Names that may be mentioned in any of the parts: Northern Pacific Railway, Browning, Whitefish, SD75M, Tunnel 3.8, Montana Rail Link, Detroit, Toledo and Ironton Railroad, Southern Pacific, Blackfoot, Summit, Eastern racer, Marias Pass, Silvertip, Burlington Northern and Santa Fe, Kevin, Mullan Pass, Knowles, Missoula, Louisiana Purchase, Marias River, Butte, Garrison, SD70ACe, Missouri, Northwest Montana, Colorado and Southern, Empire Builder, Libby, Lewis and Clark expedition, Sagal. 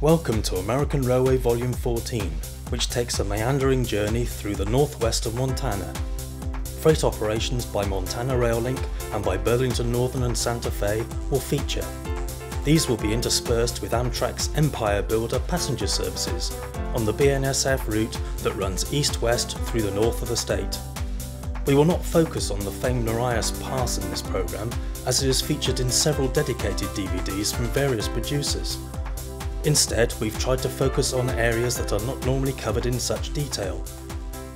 Welcome to American Railway Volume 14, which takes a meandering journey through the northwest of Montana. Freight operations by Montana Rail Link and by Burlington Northern and Santa Fe will feature. These will be interspersed with Amtrak's Empire Builder passenger services on the BNSF route that runs east-west through the north of the state. We will not focus on the famed Marias Pass in this program, as it is featured in several dedicated DVDs from various producers. Instead, we've tried to focus on areas that are not normally covered in such detail.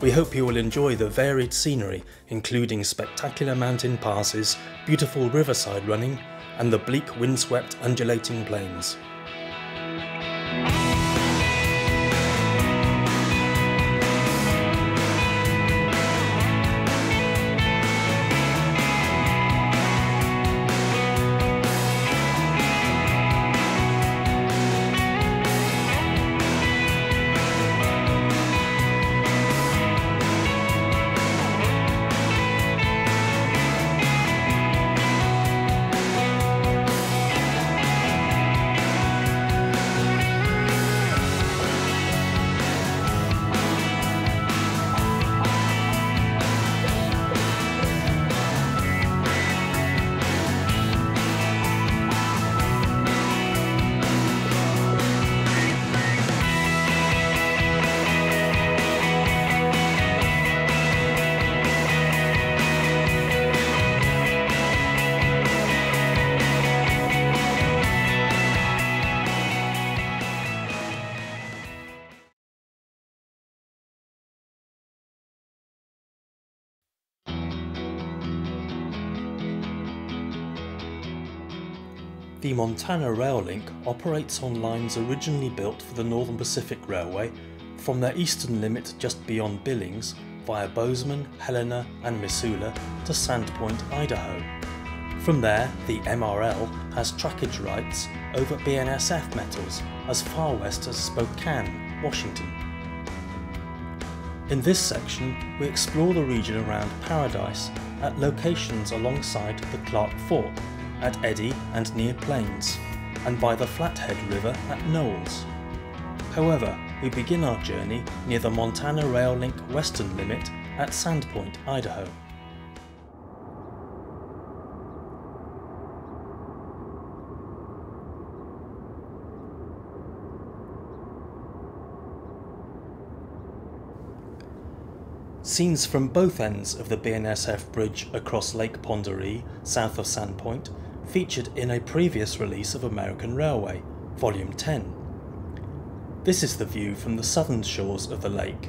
We hope you will enjoy the varied scenery, including spectacular mountain passes, beautiful riverside running, and the bleak windswept undulating plains. The Montana Rail Link operates on lines originally built for the Northern Pacific Railway from their eastern limit just beyond Billings via Bozeman, Helena and Missoula to Sandpoint, Idaho. From there, the MRL has trackage rights over BNSF metals as far west as Spokane, Washington. In this section, we explore the region around Paradise at locations alongside the Clark Fork, at Eddy and near Plains, and by the Flathead River at Knowles. However, we begin our journey near the Montana Rail Link western limit at Sandpoint, Idaho. Scenes from both ends of the BNSF bridge across Lake Pondere, south of Sandpoint, featured in a previous release of American Railway, Volume 10. This is the view from the southern shores of the lake.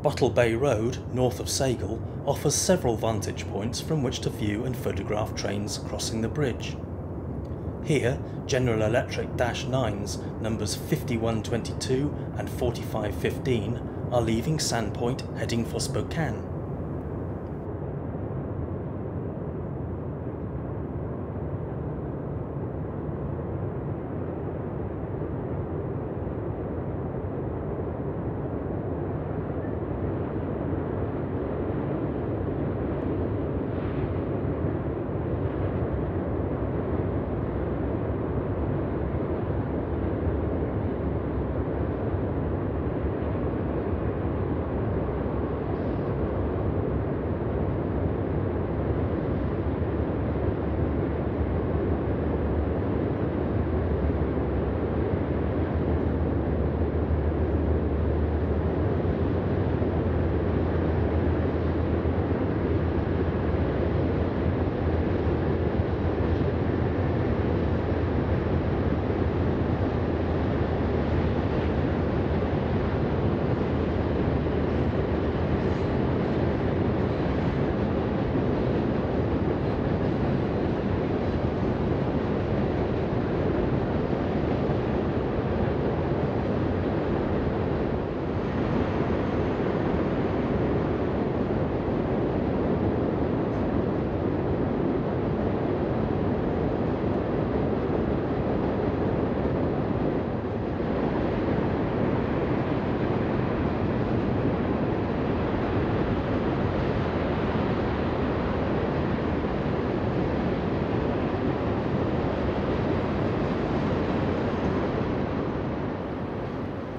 Bottle Bay Road, north of Sagal, offers several vantage points from which to view and photograph trains crossing the bridge. Here, General Electric Dash 9s numbers 5122 and 4515 are leaving Sandpoint heading for Spokane.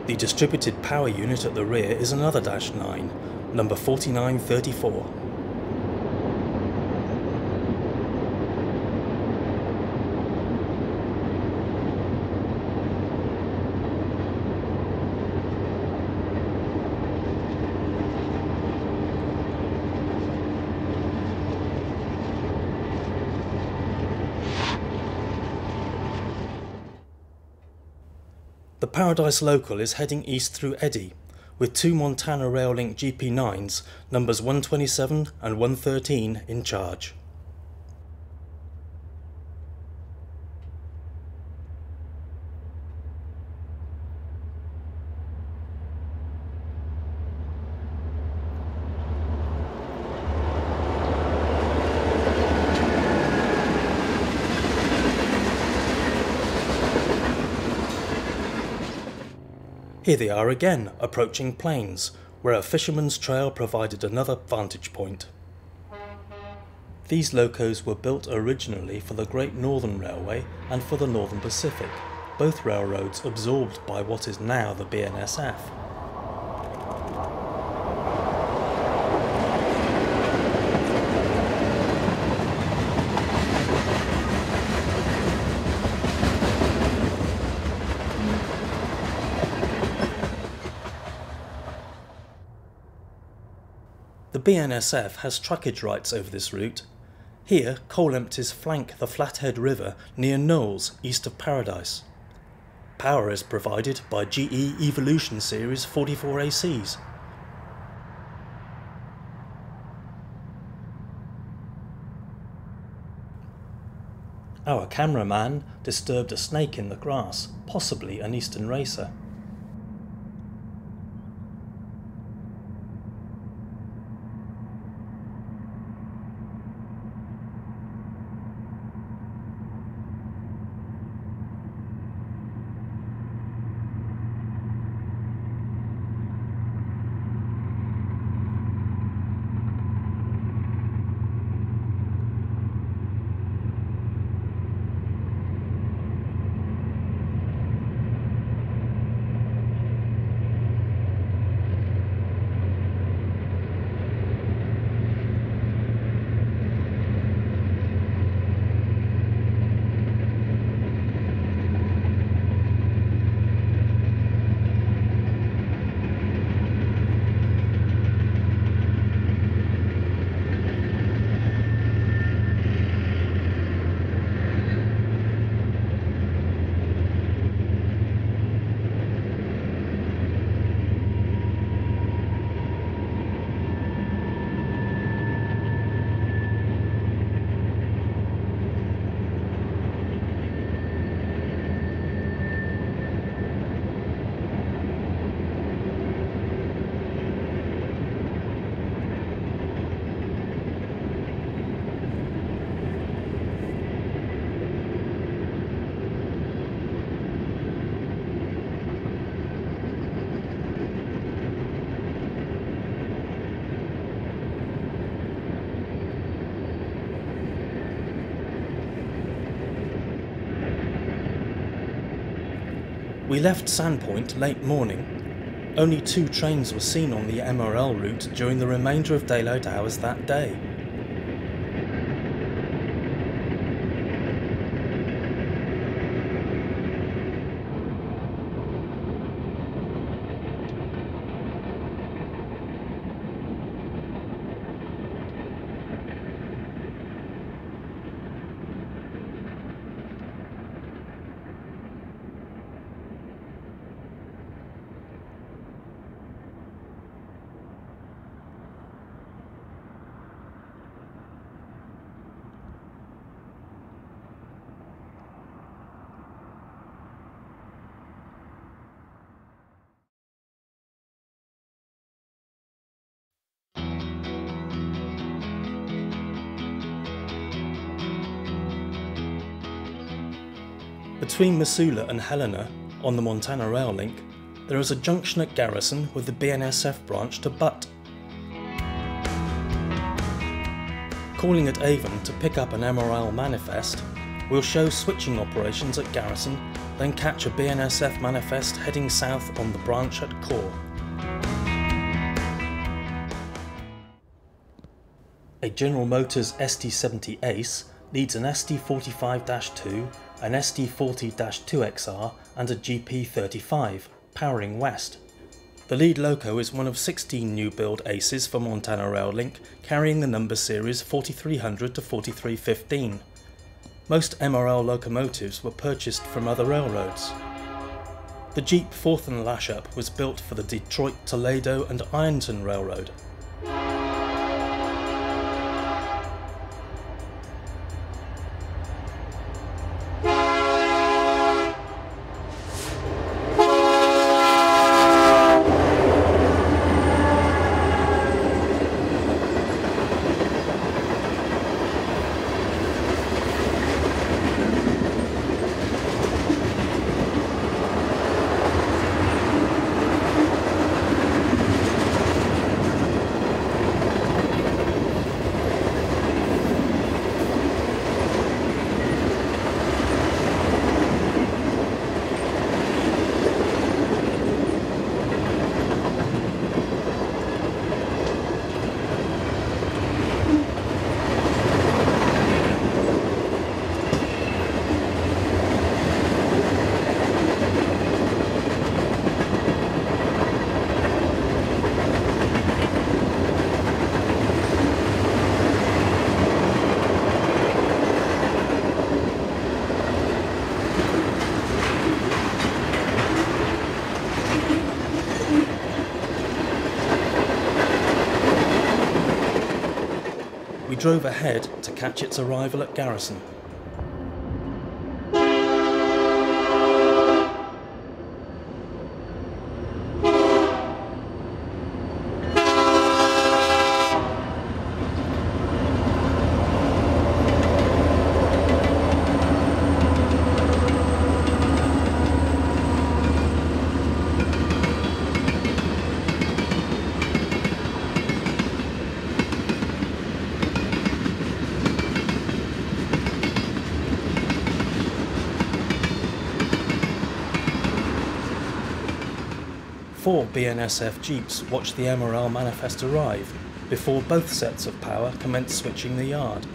The distributed power unit at the rear is another Dash 9, number 4934. The Paradise Local is heading east through Eddy, with two Montana Rail Link GP9s, numbers 127 and 113, in charge. Here they are again, approaching Plains, where a fisherman's trail provided another vantage point. These locos were built originally for the Great Northern Railway and for the Northern Pacific, both railroads absorbed by what is now the BNSF. The BNSF has trackage rights over this route. Here, coal empties flank the Flathead River near Knowles, east of Paradise. Power is provided by GE Evolution Series 44ACs. Our cameraman disturbed a snake in the grass, possibly an eastern racer. We left Sandpoint late morning. Only two trains were seen on the MRL route during the remainder of daylight hours that day. Between Missoula and Helena, on the Montana Rail Link, there is a junction at Garrison with the BNSF branch to Butte. Calling at Avon to pick up an MRL manifest, we'll show switching operations at Garrison then catch a BNSF manifest heading south on the branch at Core. A General Motors SD70 Ace needs an SD45-2, an SD40-2XR and a GP35, powering west. The lead loco is one of 16 new build Aces for Montana Rail Link, carrying the number series 4300 to 4315. Most MRL locomotives were purchased from other railroads. The Jeep 4th and Lash-Up was built for the Detroit, Toledo and Ironton Railroad. We drove ahead to catch its arrival at Garrison. Four BNSF Jeeps watched the MRL manifest arrive, before both sets of Power commenced switching the yard.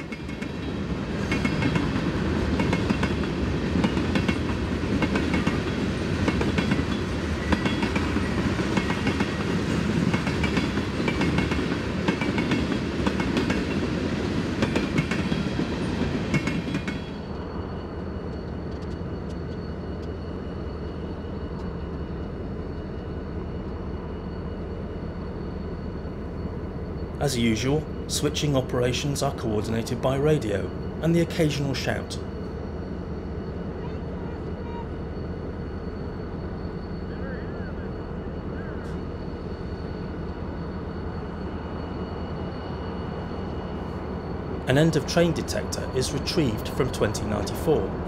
As usual, switching operations are coordinated by radio and the occasional shout. An end of train detector is retrieved from 2094.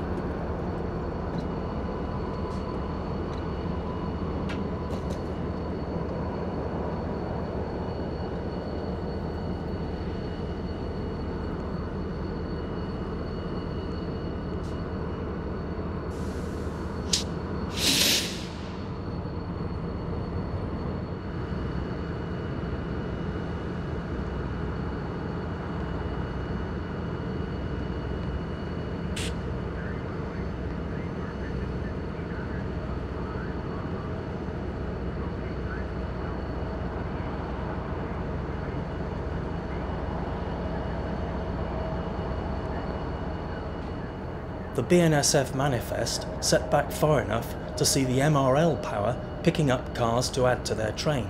The BNSF manifest set back far enough to see the MRL Power picking up cars to add to their train.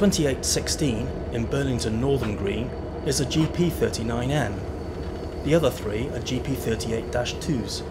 2816 in Burlington Northern Green is a GP39N. The other three are GP38-2s.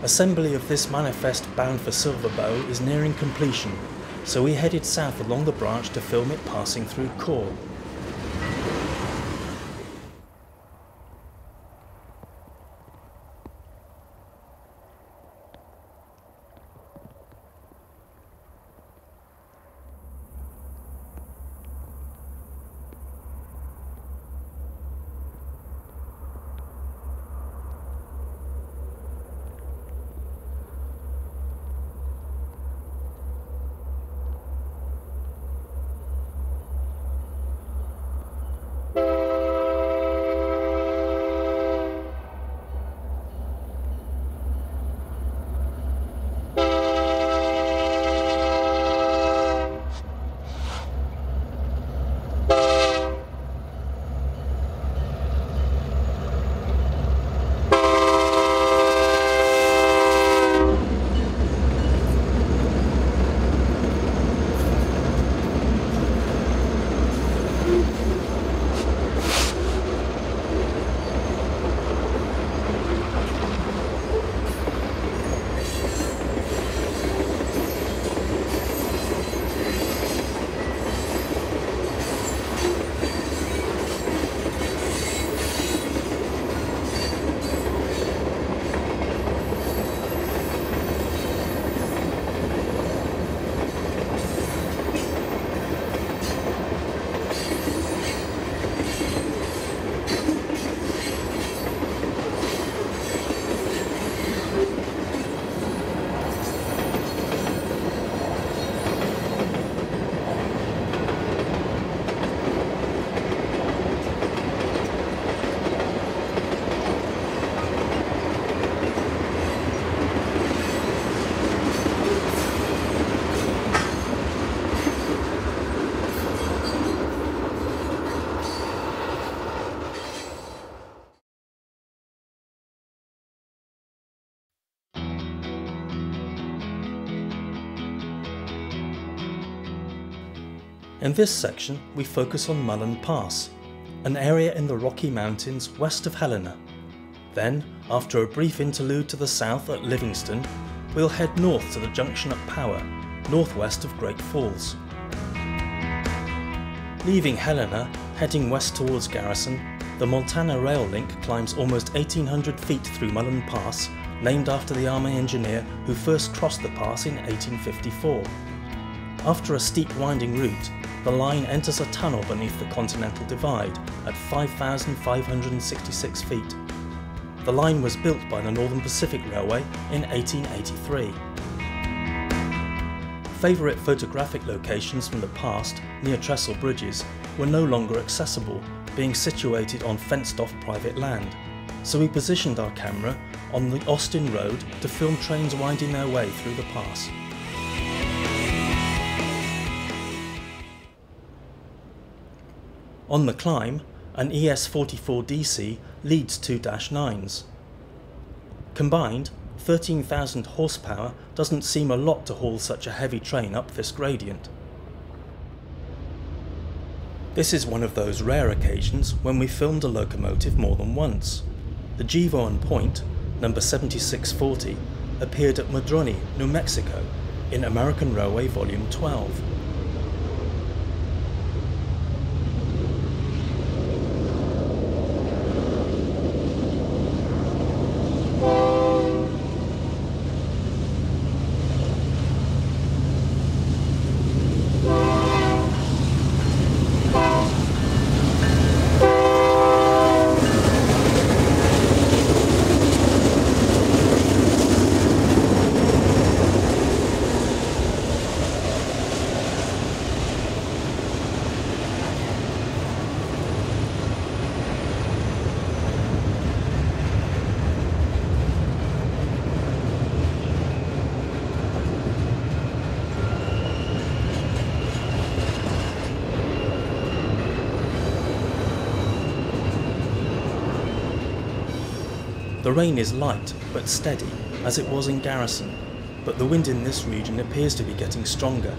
Assembly of this manifest bound for Silver Bow is nearing completion, so we headed south along the branch to film it passing through Core. In this section, we focus on Mullan Pass, an area in the Rocky Mountains west of Helena. Then, after a brief interlude to the south at Livingston, we'll head north to the junction at Power, northwest of Great Falls. Leaving Helena, heading west towards Garrison, the Montana Rail Link climbs almost 1,800 feet through Mullan Pass, named after the army engineer who first crossed the pass in 1854. After a steep winding route, the line enters a tunnel beneath the Continental Divide at 5,566 feet. The line was built by the Northern Pacific Railway in 1883. Favourite photographic locations from the past, near trestle bridges, were no longer accessible, being situated on fenced-off private land. So we positioned our camera on the Austin Road to film trains winding their way through the pass. On the climb, an ES44DC leads two Dash 9s. Combined, 13,000 horsepower doesn't seem a lot to haul such a heavy train up this gradient. This is one of those rare occasions when we filmed a locomotive more than once. The Gevaudan Point, number 7640, appeared at Madrone, New Mexico, in American Railway Volume 12. The rain is light but steady, as it was in Garrison, but the wind in this region appears to be getting stronger.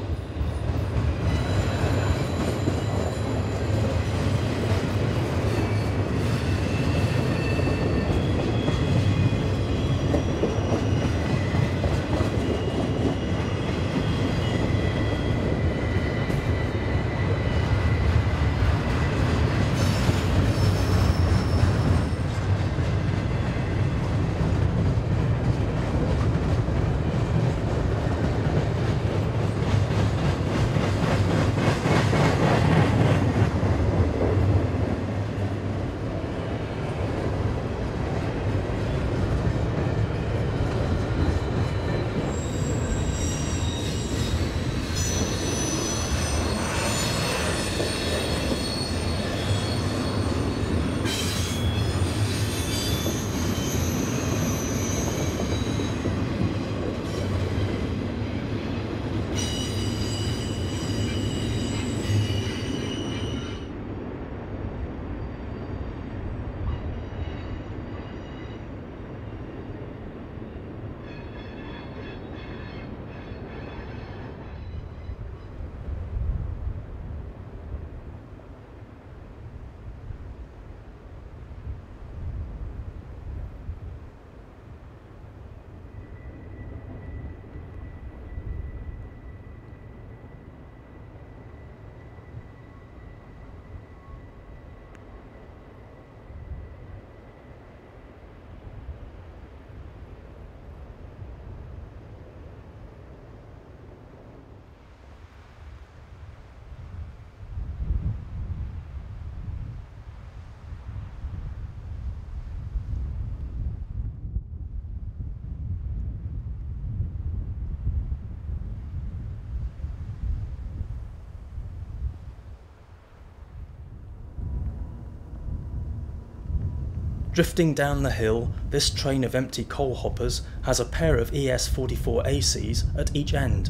Drifting down the hill, this train of empty coal hoppers has a pair of ES44 ACs at each end.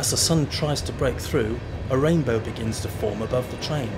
As the sun tries to break through, a rainbow begins to form above the train.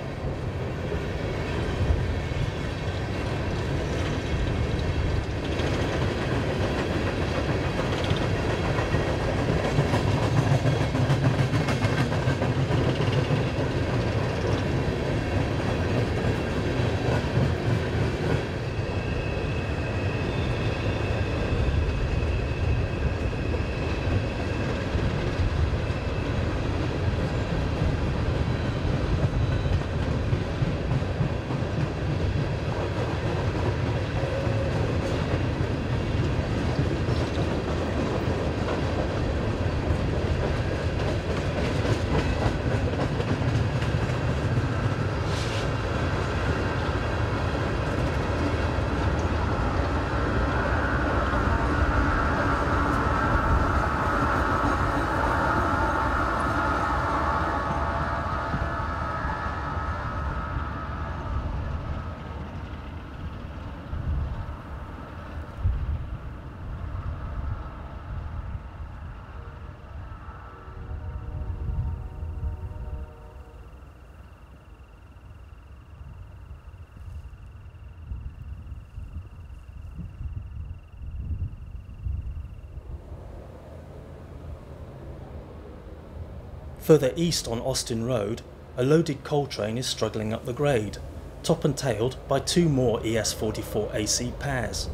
Further east on Austin Road, a loaded coal train is struggling up the grade, top and tailed by two more ES44 AC pairs.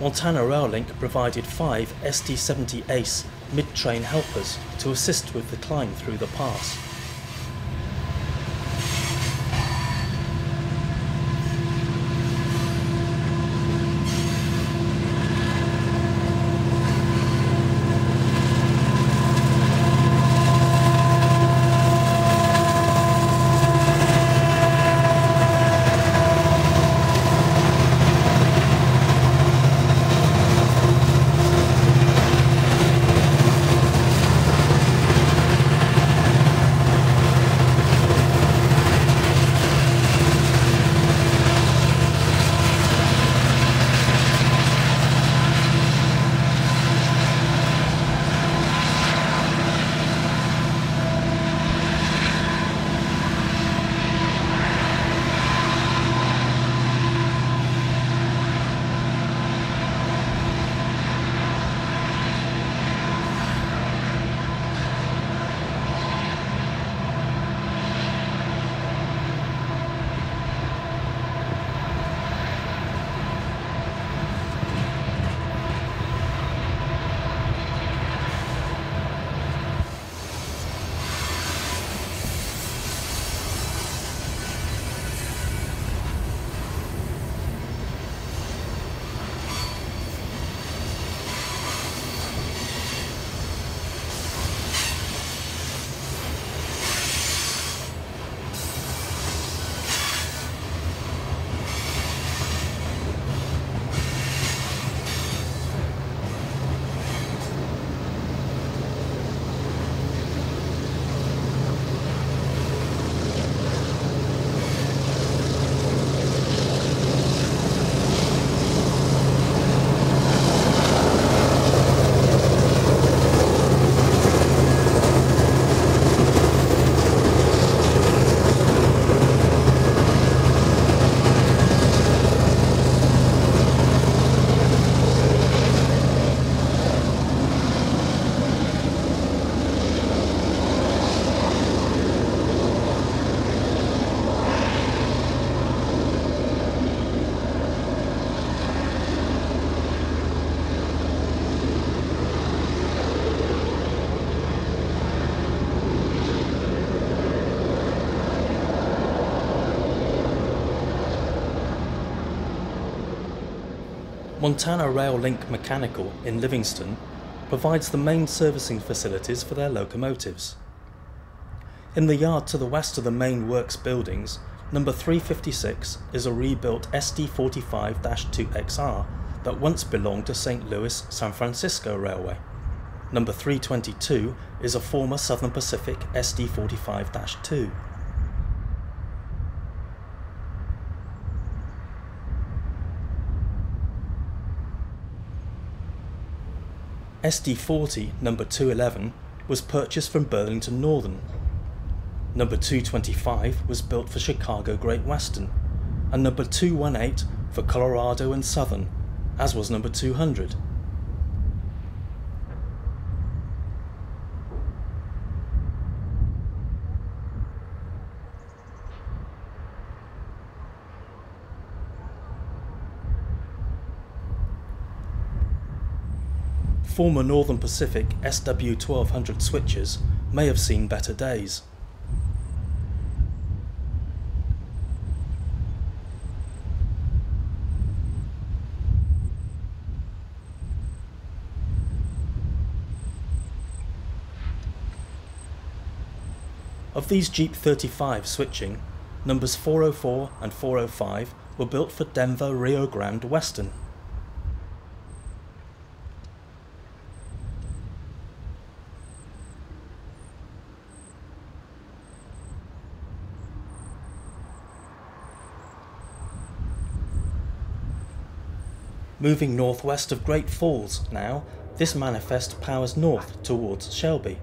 Montana Rail Link provided 5 SD70 Ace mid-train helpers to assist with the climb through the pass. Montana Rail Link Mechanical in Livingston provides the main servicing facilities for their locomotives. In the yard to the west of the main works buildings, number 356 is a rebuilt SD45-2XR that once belonged to St. Louis San Francisco Railway. Number 322 is a former Southern Pacific SD45-2. SD40 number 211 was purchased from Burlington Northern. Number 225 was built for Chicago Great Western, and number 218 for Colorado and Southern, as was number 200. Former Northern Pacific SW1200 switches may have seen better days. Of these Jeep 35 switching, numbers 404 and 405 were built for Denver Rio Grande Western. Moving northwest of Great Falls now, this manifest powers north towards Shelby.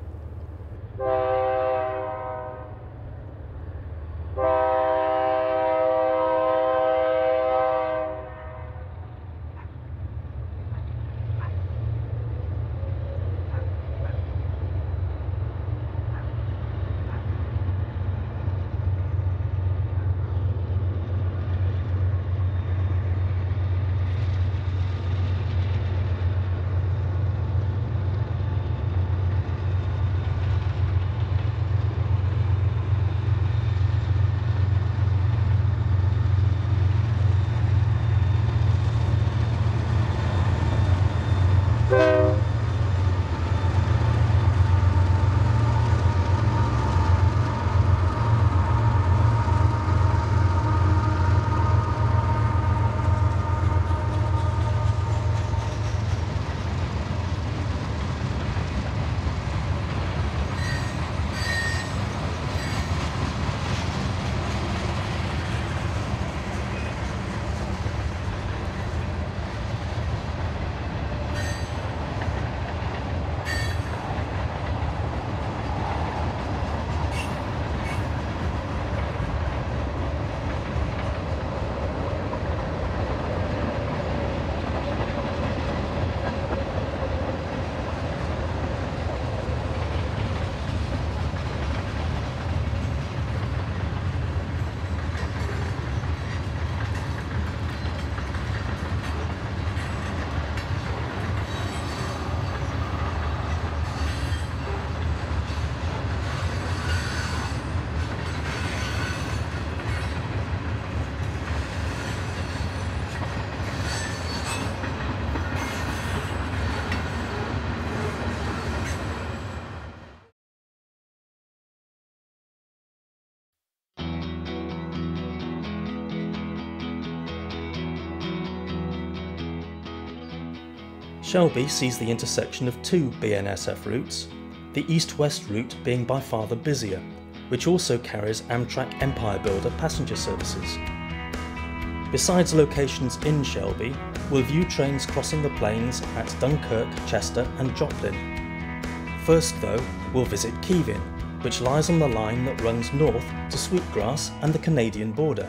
Shelby sees the intersection of two BNSF routes, the east-west route being by far the busier, which also carries Amtrak Empire Builder passenger services. Besides locations in Shelby, we'll view trains crossing the plains at Dunkirk, Chester and Joplin. First though, we'll visit Kevin, which lies on the line that runs north to Sweetgrass and the Canadian border.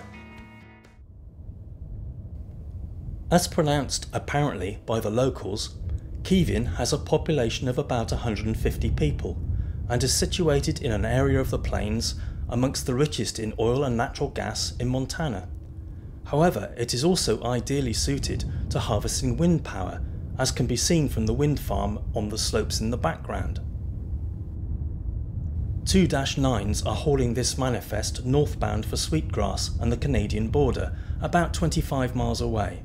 As pronounced apparently by the locals, Kevin has a population of about 150 people and is situated in an area of the plains amongst the richest in oil and natural gas in Montana. However, it is also ideally suited to harvesting wind power, as can be seen from the wind farm on the slopes in the background. Two Dash 9s are hauling this manifest northbound for Sweetgrass and the Canadian border, about 25 miles away.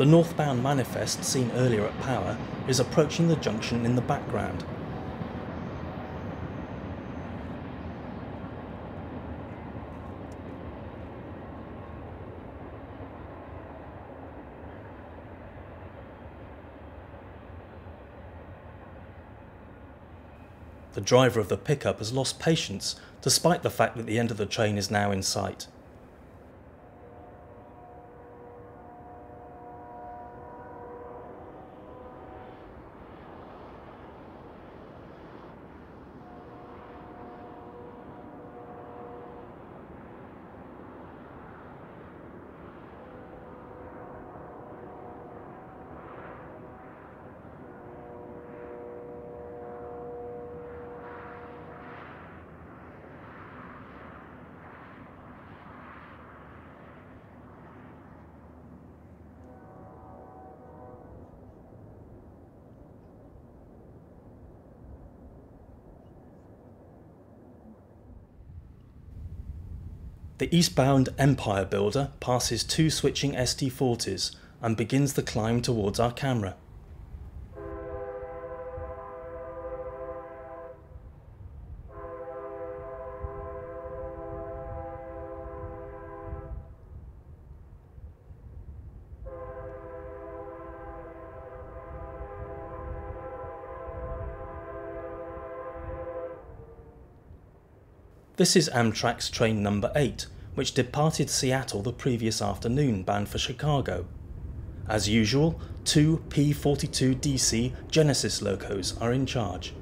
The northbound manifest seen earlier at Power is approaching the junction in the background. The driver of the pickup has lost patience, despite the fact that the end of the train is now in sight. The eastbound Empire Builder passes two switching SD40s and begins the climb towards our camera. This is Amtrak's train number 8, which departed Seattle the previous afternoon, bound for Chicago. As usual, two P-42DC Genesis locos are in charge.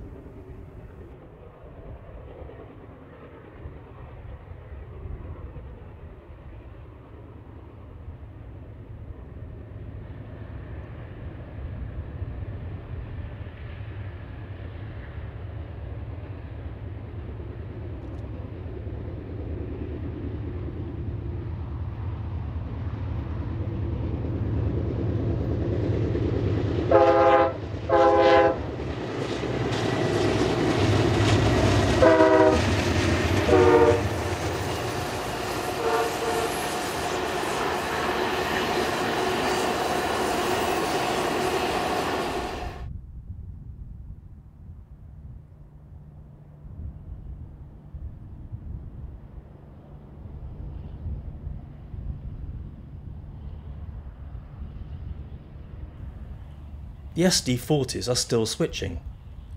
The SD40s are still switching.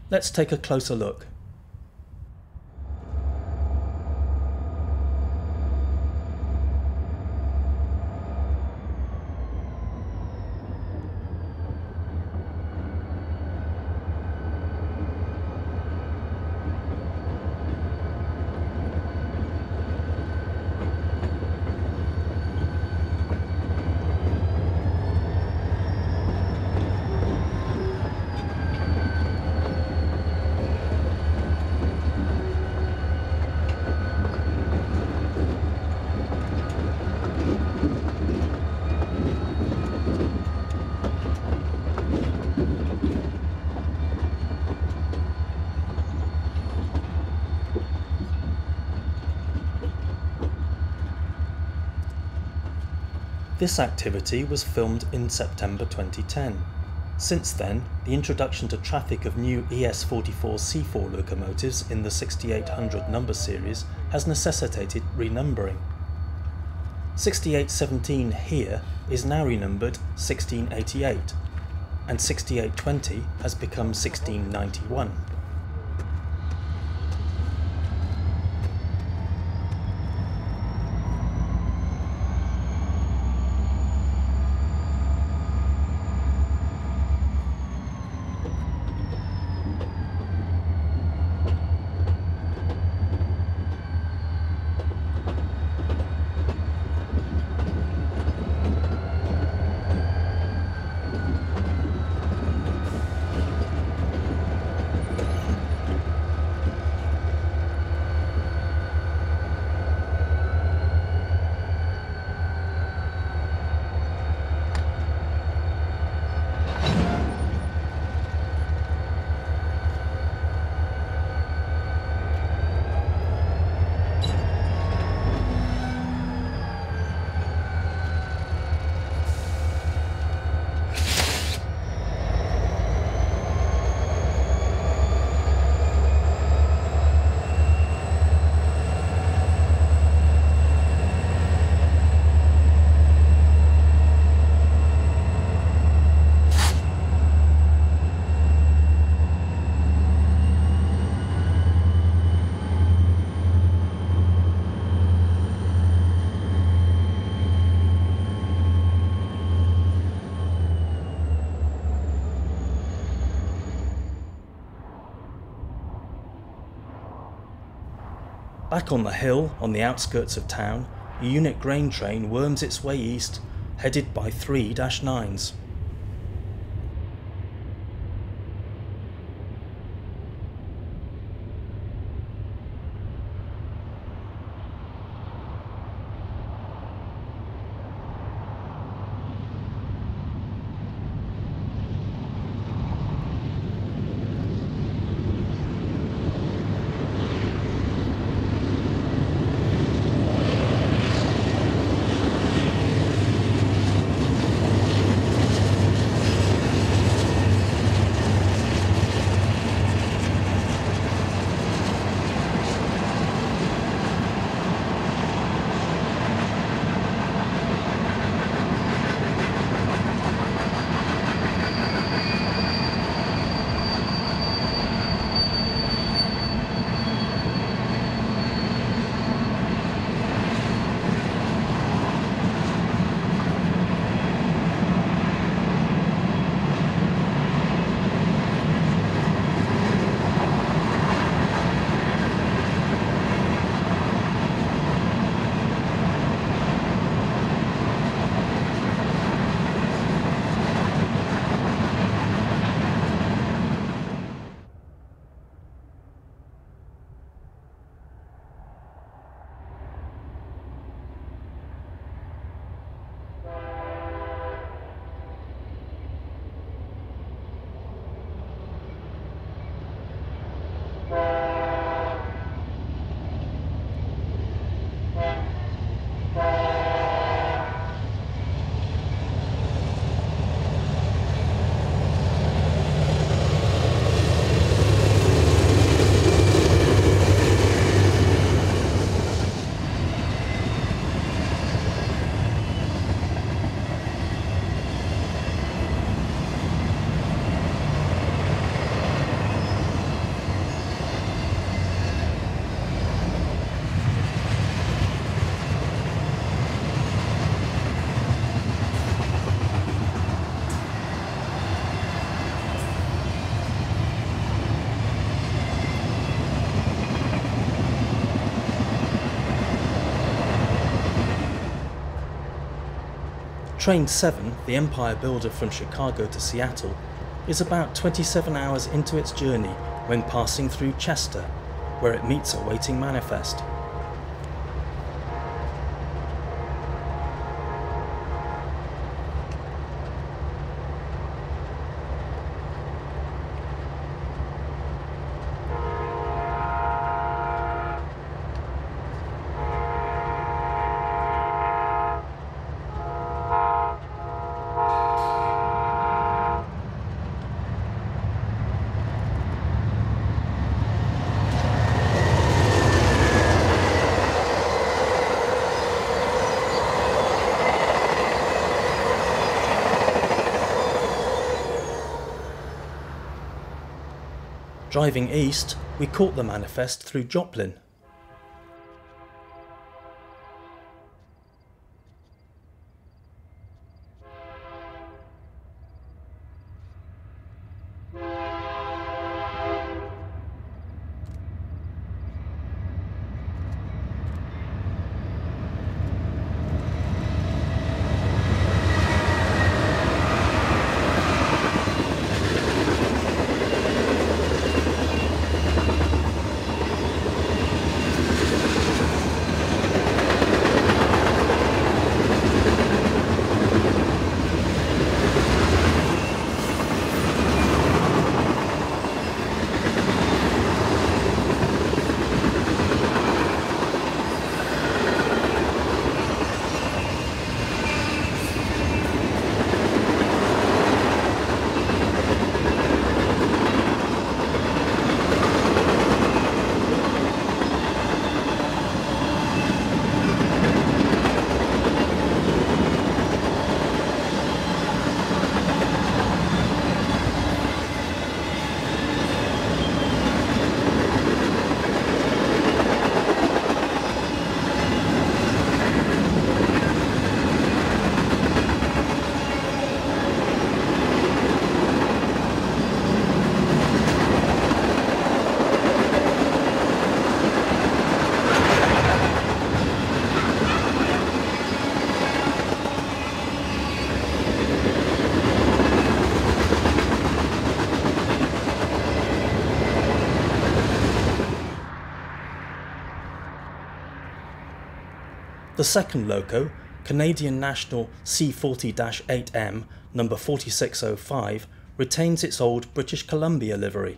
Let's take a closer look. This activity was filmed in September 2010. Since then, the introduction to traffic of new ES44C4 locomotives in the 6800 number series has necessitated renumbering. 6817 here is now renumbered 1688, and 6820 has become 1691. Back on the hill, on the outskirts of town, a unit grain train worms its way east, headed by 3 Dash 9s. Train 7, the Empire Builder from Chicago to Seattle, is about 27 hours into its journey when passing through Chester, where it meets a waiting manifest. Driving east, we caught the manifest through Joplin. The second loco, Canadian National C40-8M No. 4605, retains its old British Columbia livery.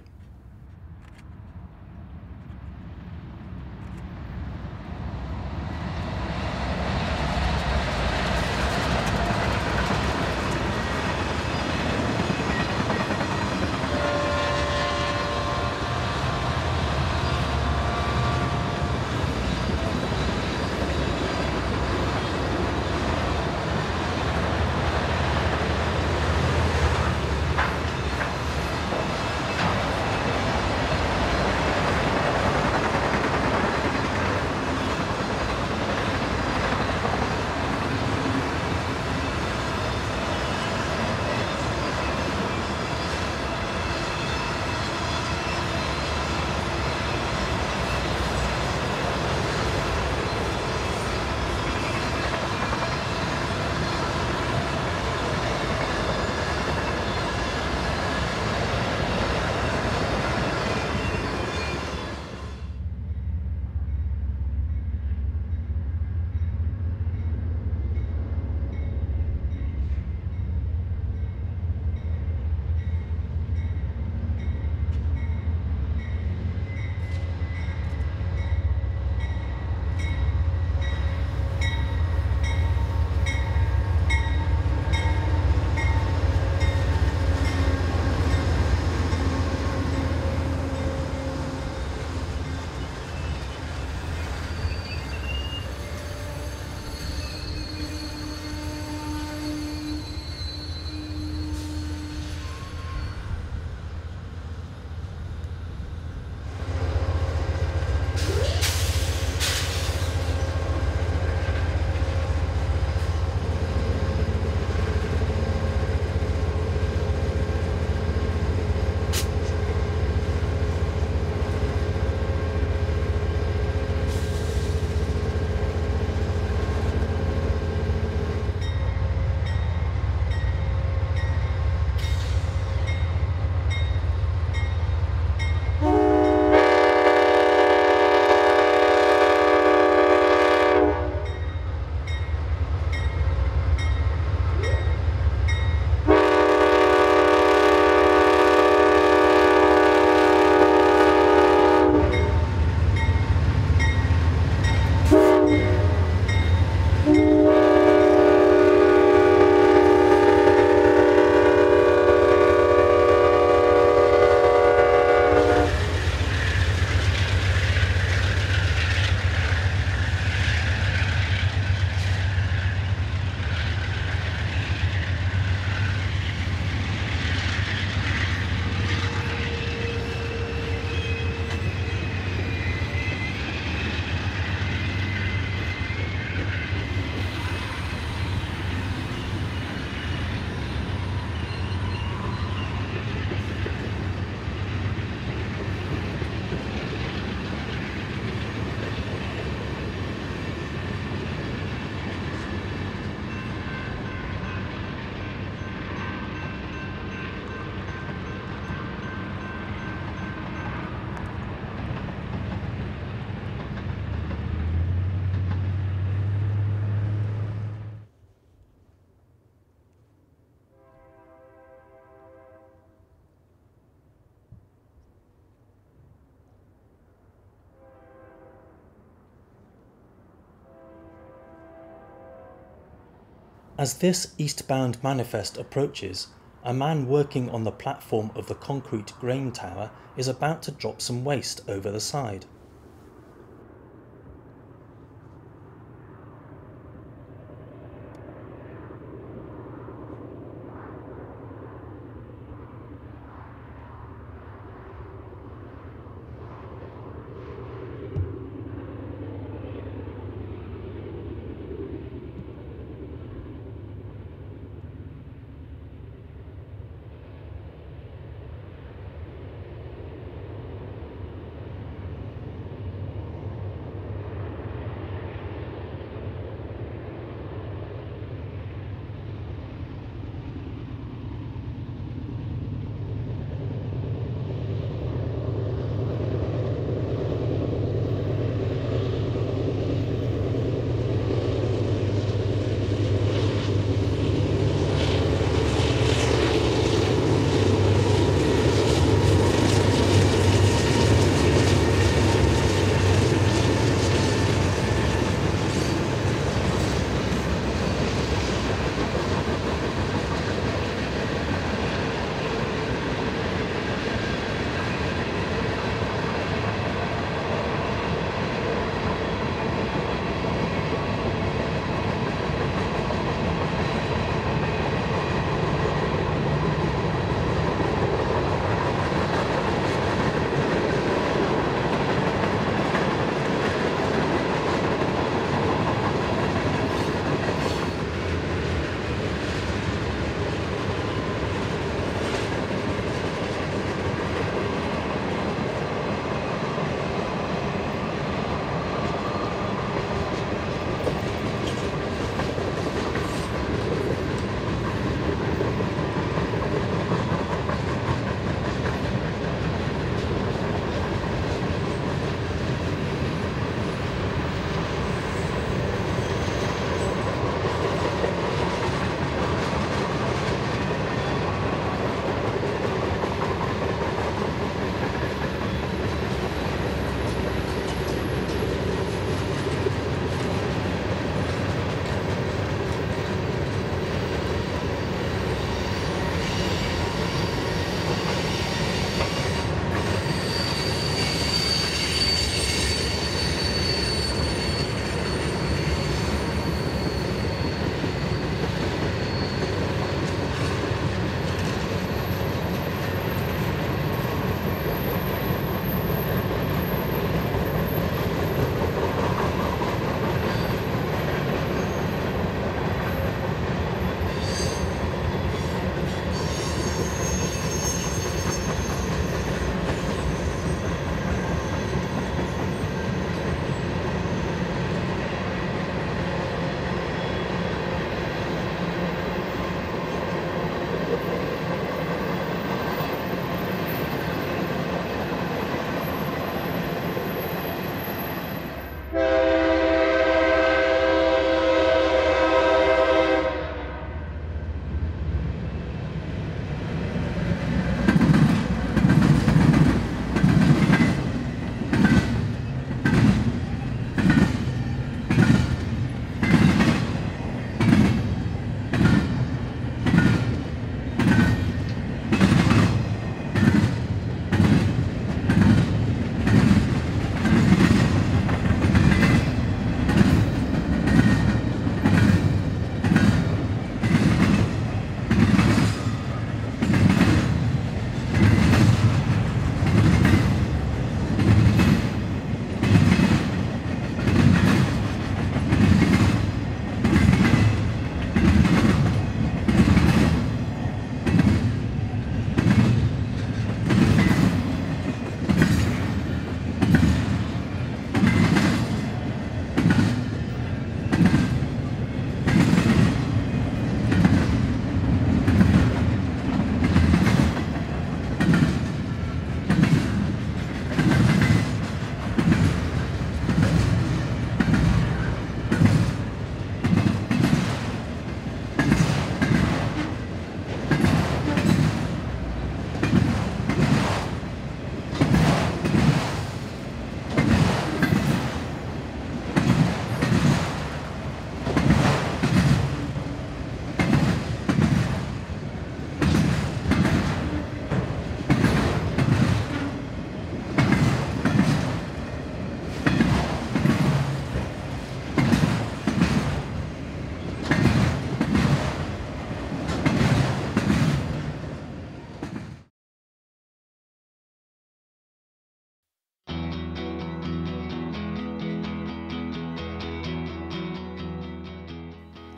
As this eastbound manifest approaches, a man working on the platform of the concrete grain tower is about to drop some waste over the side.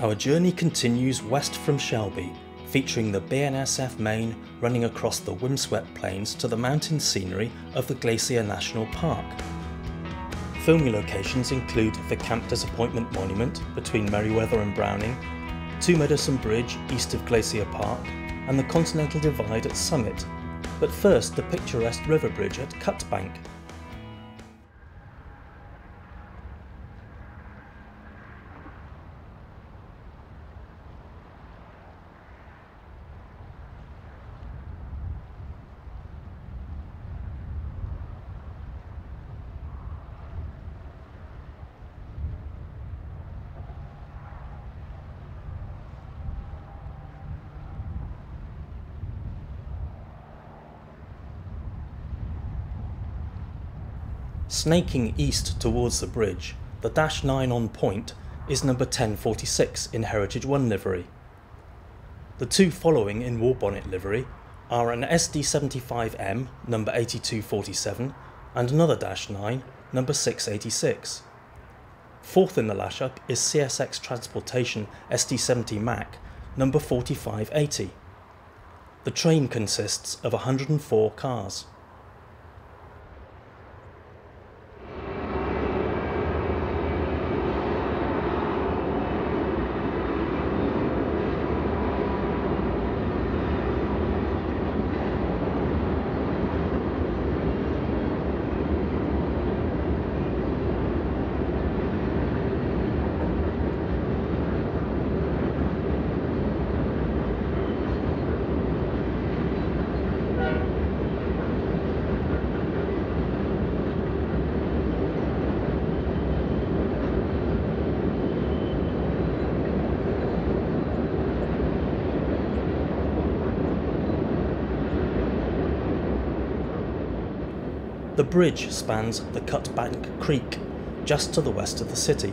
Our journey continues west from Shelby, featuring the BNSF Main running across the windswept plains to the mountain scenery of the Glacier National Park. Filming locations include the Camp Disappointment Monument between Merriweather and Browning, Two Medicine Bridge east of Glacier Park, and the Continental Divide at Summit, but first the picturesque river bridge at Cut Bank. Snaking east towards the bridge, the Dash 9 on point is number 1046 in Heritage 1 livery. The two following in Warbonnet livery are an SD75M number 8247 and another Dash 9 number 686. Fourth in the lash-up is CSX Transportation SD70 MAC number 4580. The train consists of 104 cars. The bridge spans the Cut Bank Creek, just to the west of the city.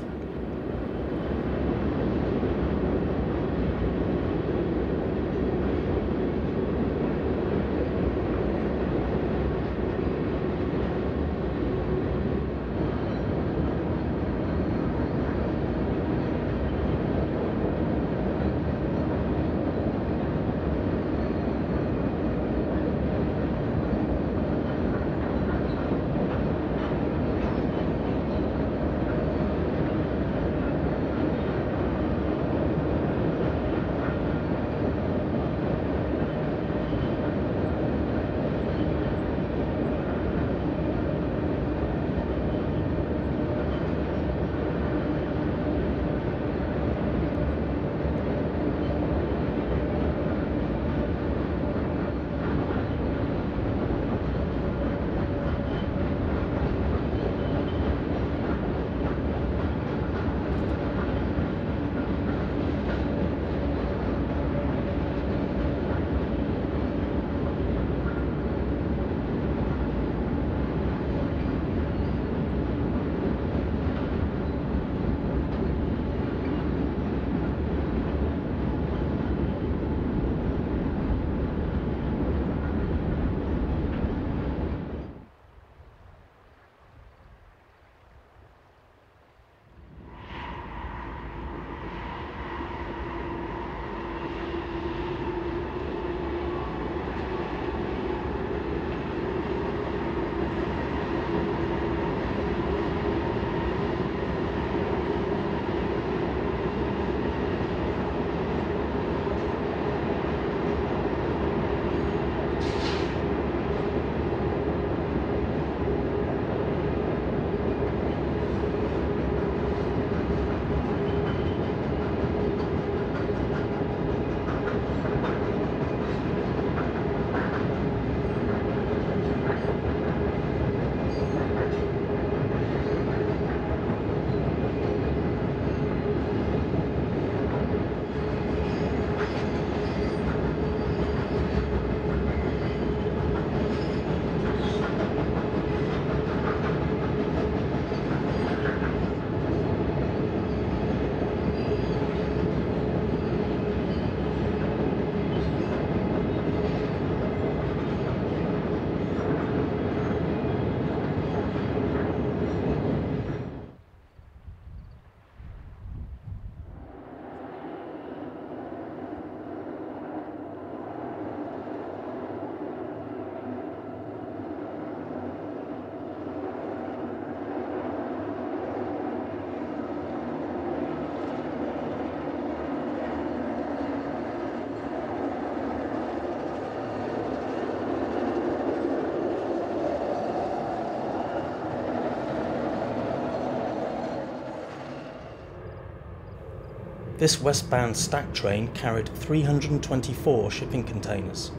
This westbound stack train carried 324 shipping containers.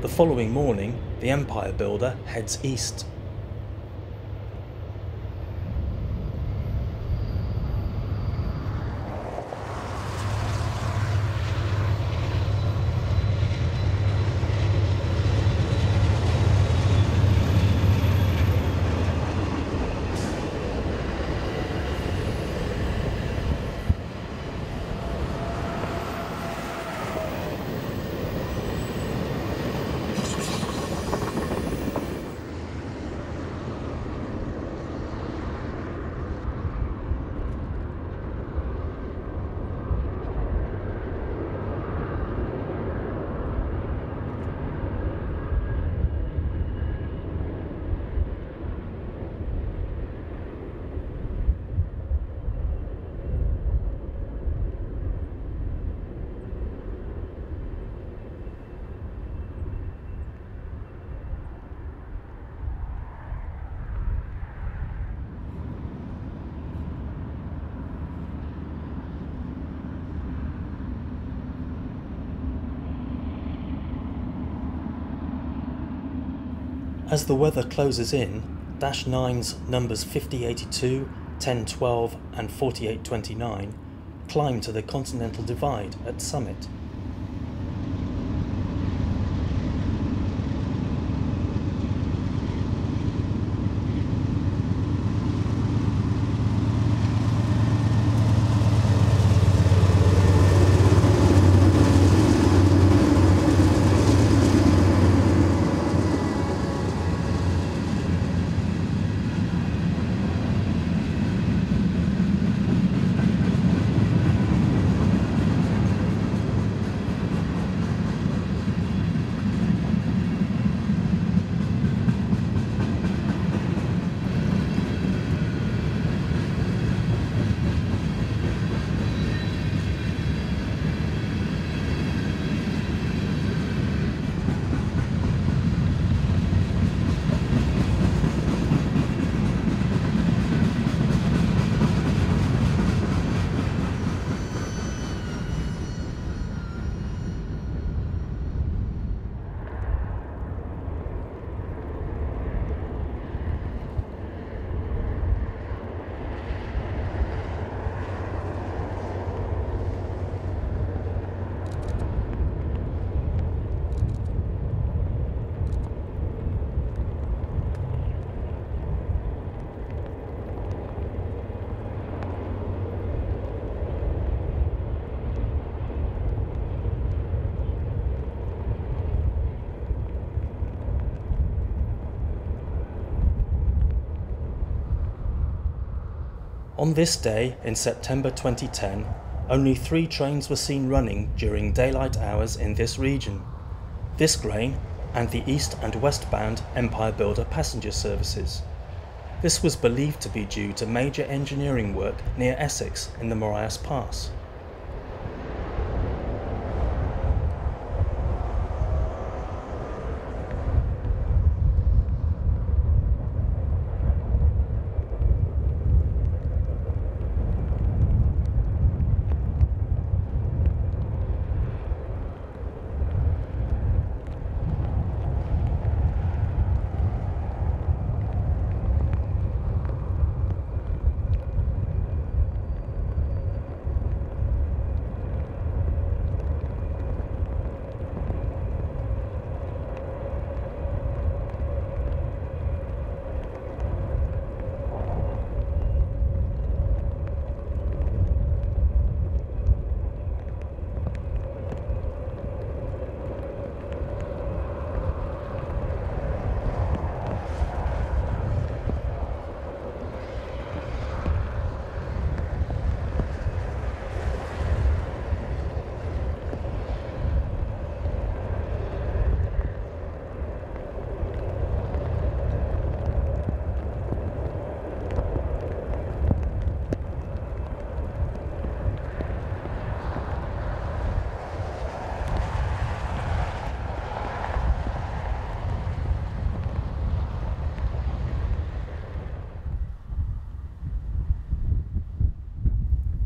The following morning, the Empire Builder heads east. As the weather closes in, Dash 9's numbers 5082, 1012 and 4829 climb to the Continental Divide at Summit. On this day in September 2010, Only 3 trains were seen running during daylight hours in this region. This grain and the east and westbound Empire Builder passenger services. This was believed to be due to major engineering work near Essex in the Marias Pass.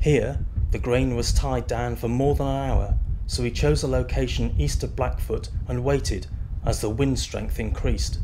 Here, the grain was tied down for more than an hour, so we chose a location east of Blackfoot and waited as the wind strength increased.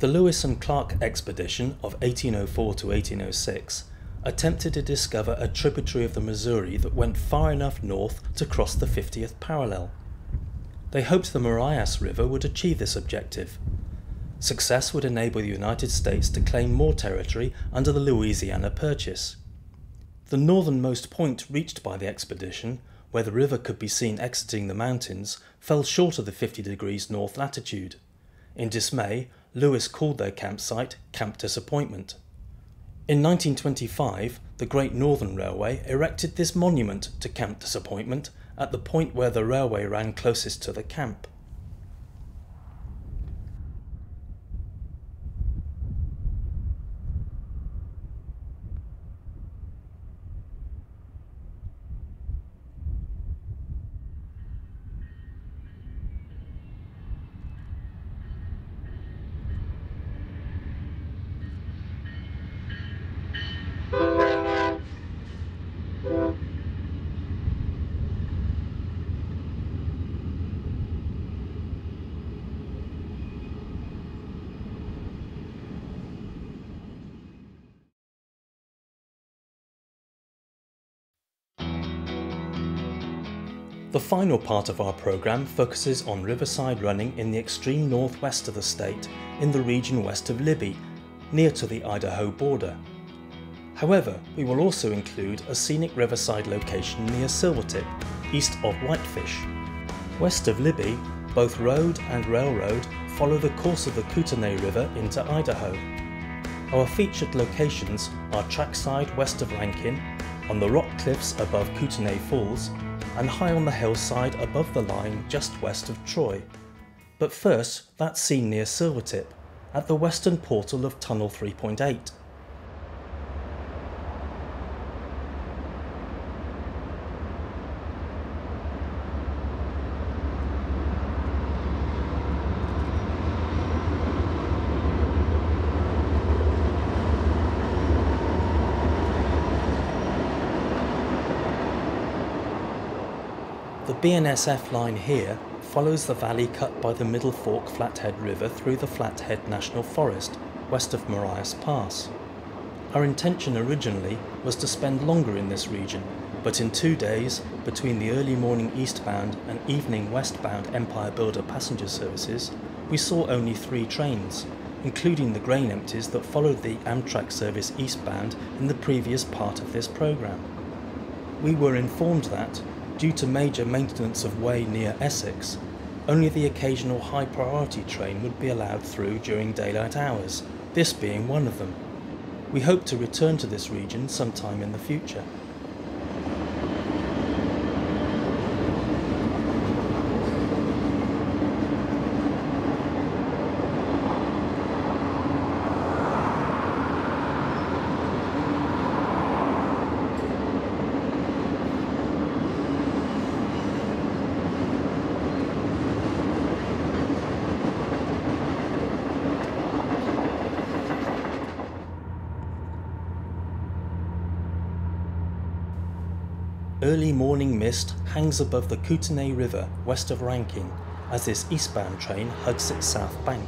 The Lewis and Clark expedition of 1804 to 1806 attempted to discover a tributary of the Missouri that went far enough north to cross the 50th parallel. They hoped the Marias River would achieve this objective. Success would enable the United States to claim more territory under the Louisiana Purchase. The northernmost point reached by the expedition, where the river could be seen exiting the mountains, fell short of the 50 degrees north latitude. In dismay, Lewis called their campsite Camp Disappointment. In 1925, the Great Northern Railway erected this monument to Camp Disappointment at the point where the railway ran closest to the camp. The final part of our programme focuses on riverside running in the extreme northwest of the state, in the region west of Libby, near to the Idaho border. However, we will also include a scenic riverside location near Silvertip, east of Whitefish. West of Libby, both road and railroad follow the course of the Kootenay River into Idaho. Our featured locations are trackside west of Rankin, on the rock cliffs above Kootenay Falls, and high on the hillside above the line just west of Troy. But first, that's seen near Silvertip, at the western portal of Tunnel 3.8. The BNSF line here follows the valley cut by the Middle Fork Flathead River through the Flathead National Forest, west of Marias Pass. Our intention originally was to spend longer in this region, but in 2 days, between the early morning eastbound and evening westbound Empire Builder passenger services, we saw only 3 trains, including the grain empties that followed the Amtrak service eastbound in the previous part of this programme. We were informed that, due to major maintenance of way near Essex, only the occasional high priority train would be allowed through during daylight hours, this being one of them. We hope to return to this region sometime in the future. Early morning mist hangs above the Kootenay River west of Rankin as this eastbound train hugs its south bank.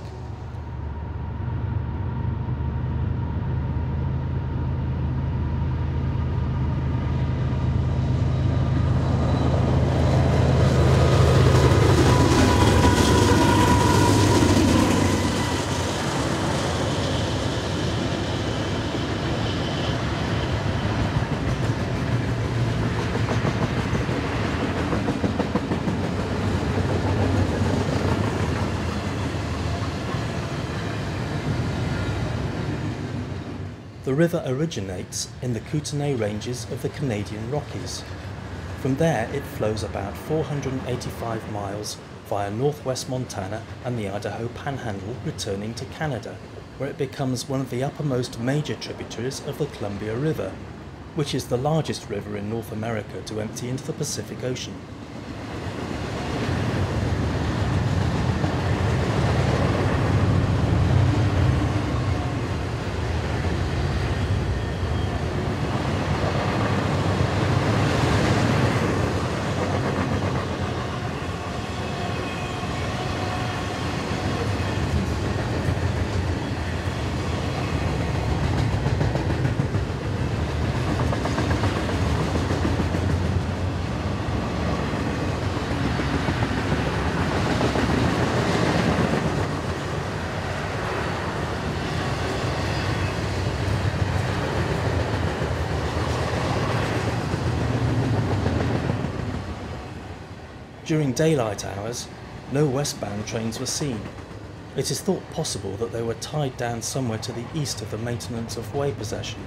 The river originates in the Kootenay Ranges of the Canadian Rockies. From there it flows about 485 miles via northwest Montana and the Idaho Panhandle, returning to Canada, where it becomes one of the uppermost major tributaries of the Columbia River, which is the largest river in North America to empty into the Pacific Ocean. During daylight hours, no westbound trains were seen. It is thought possible that they were tied down somewhere to the east of the maintenance of way possession.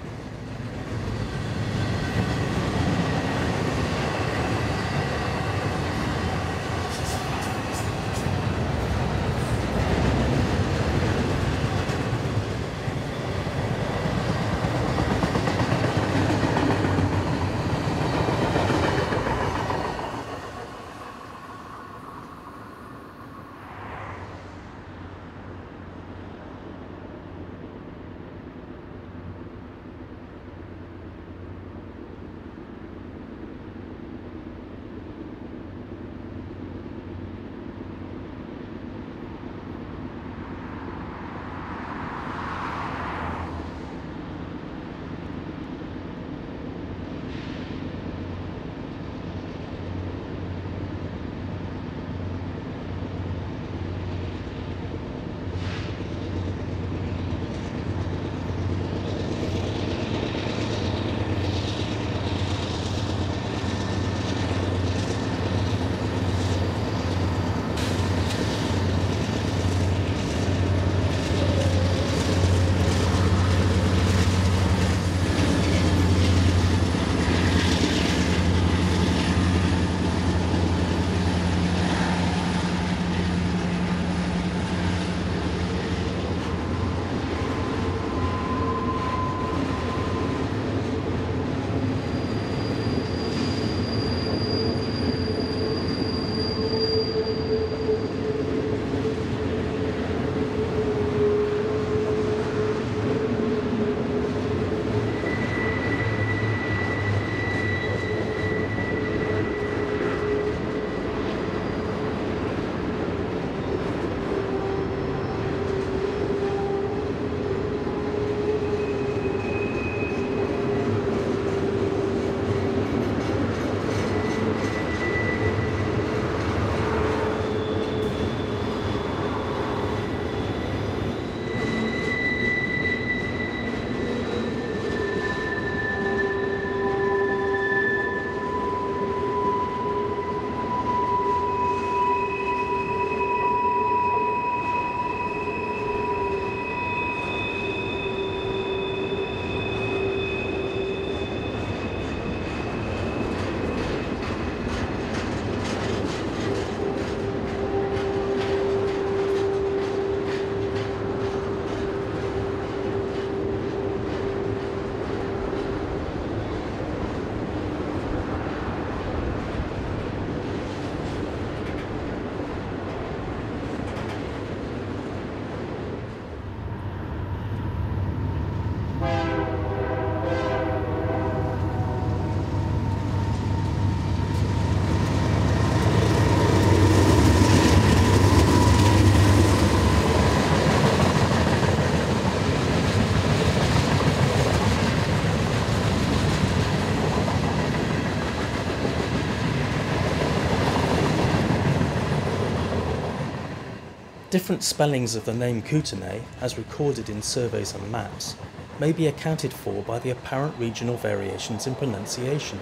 Different spellings of the name Kootenay, as recorded in surveys and maps, may be accounted for by the apparent regional variations in pronunciation,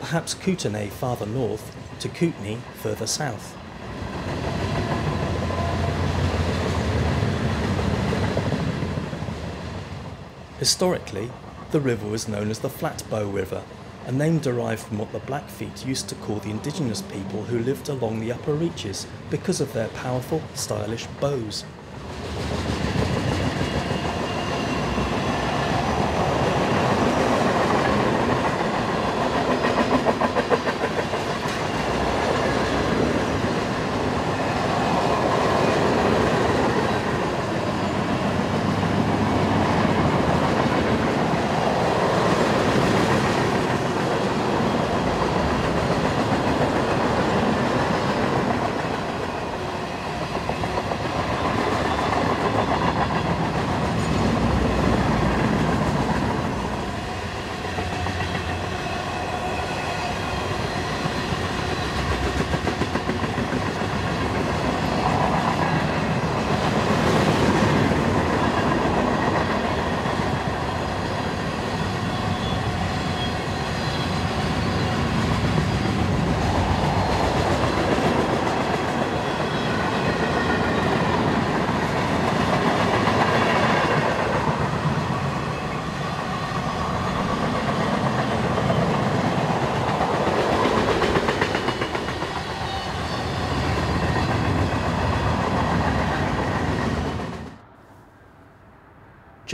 perhaps Kootenay farther north to Kootenay further south. Historically, the river was known as the Flatbow River, a name derived from what the Blackfeet used to call the indigenous people who lived along the upper reaches because of their powerful, stylish bows.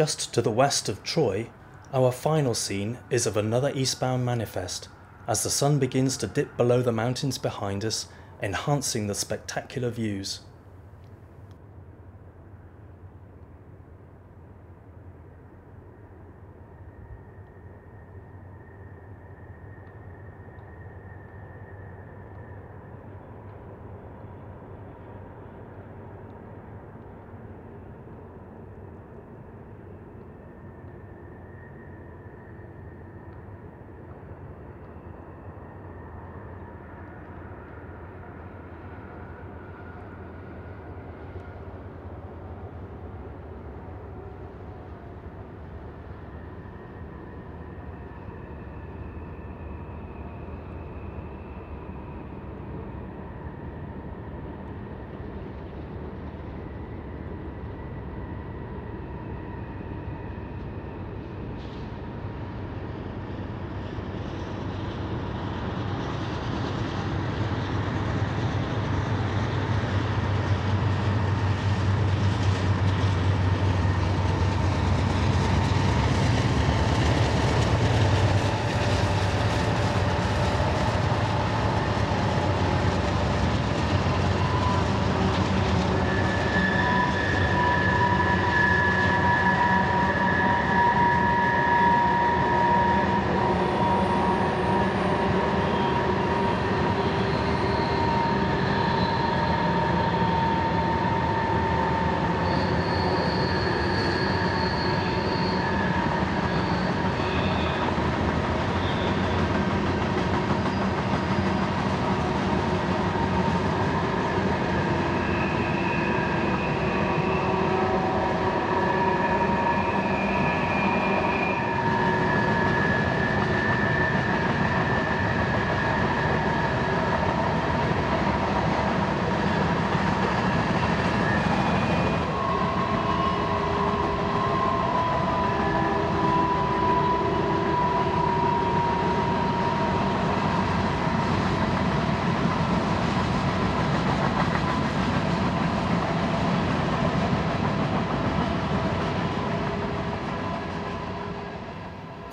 Just to the west of Troy, our final scene is of another eastbound manifest, as the sun begins to dip below the mountains behind us, enhancing the spectacular views.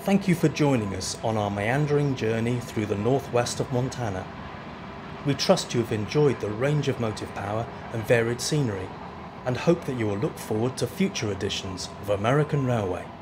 Thank you for joining us on our meandering journey through the northwest of Montana. We trust you have enjoyed the range of motive power and varied scenery, and hope that you will look forward to future editions of American Railway.